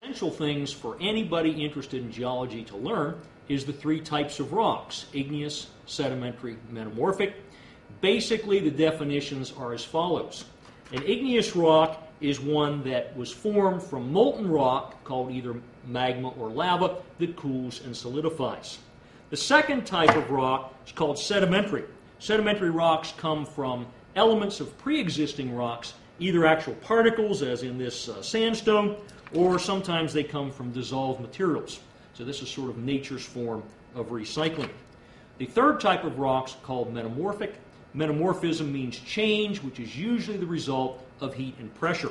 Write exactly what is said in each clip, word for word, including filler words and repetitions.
Essential things for anybody interested in geology to learn is the three types of rocks: igneous, sedimentary, metamorphic. Basically, the definitions are as follows. An igneous rock is one that was formed from molten rock called either magma or lava that cools and solidifies. The second type of rock is called sedimentary. Sedimentary rocks come from elements of pre-existing rocks, either actual particles, as in this uh, sandstone, or sometimes they come from dissolved materials. So this is sort of nature's form of recycling. The third type of rocks called metamorphic. Metamorphism means change, which is usually the result of heat and pressure.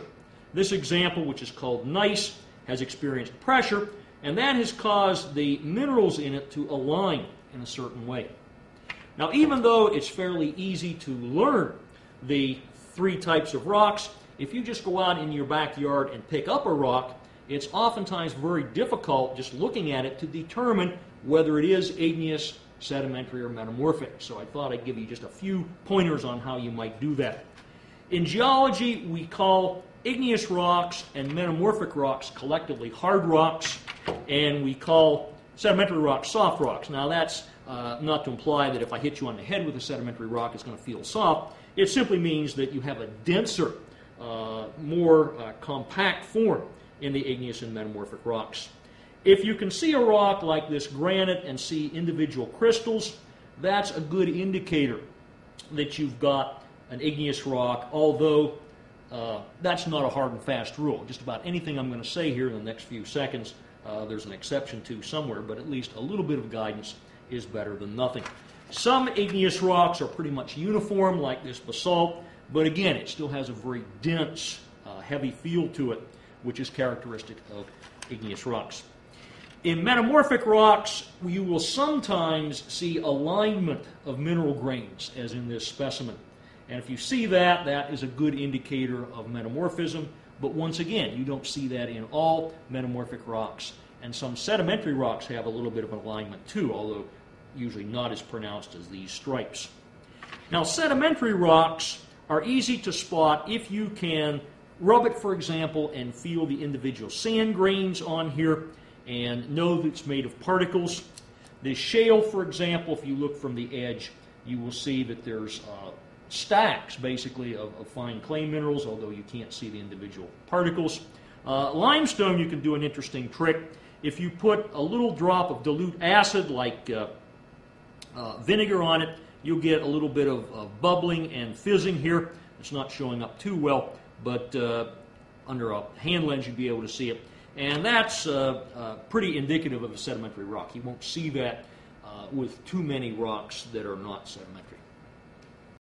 This example, which is called gneiss, has experienced pressure, and that has caused the minerals in it to align in a certain way. Now, even though it's fairly easy to learn the three types of rocks, if you just go out in your backyard and pick up a rock, it's oftentimes very difficult just looking at it to determine whether it is igneous, sedimentary, or metamorphic. So I thought I'd give you just a few pointers on how you might do that. In geology, we call igneous rocks and metamorphic rocks collectively hard rocks, and we call sedimentary rocks soft rocks. Now that's uh, not to imply that if I hit you on the head with a sedimentary rock it's going to feel soft. It simply means that you have a denser, uh, more uh, compact form in the igneous and metamorphic rocks. If you can see a rock like this granite and see individual crystals, that's a good indicator that you've got an igneous rock, although uh, that's not a hard and fast rule. Just about anything I'm going to say here in the next few seconds, uh, there's an exception to somewhere, but at least a little bit of guidance is better than nothing. Some igneous rocks are pretty much uniform, like this basalt, but again, it still has a very dense, uh, heavy feel to it, which is characteristic of igneous rocks. In metamorphic rocks, you will sometimes see alignment of mineral grains, as in this specimen. And if you see that, that is a good indicator of metamorphism. But once again, you don't see that in all metamorphic rocks. And some sedimentary rocks have a little bit of alignment too, although usually not as pronounced as these stripes. Now, sedimentary rocks are easy to spot if you can rub it, for example, and feel the individual sand grains on here and know that it's made of particles. This shale, for example, if you look from the edge, you will see that there's uh, stacks, basically, of, of fine clay minerals, although you can't see the individual particles. Uh, limestone, you can do an interesting trick. If you put a little drop of dilute acid, like uh, uh, vinegar on it, you'll get a little bit of, of bubbling and fizzing here. It's not showing up too well, but uh, under a hand lens you'd be able to see it. And that's uh, uh, pretty indicative of a sedimentary rock. You won't see that uh, with too many rocks that are not sedimentary.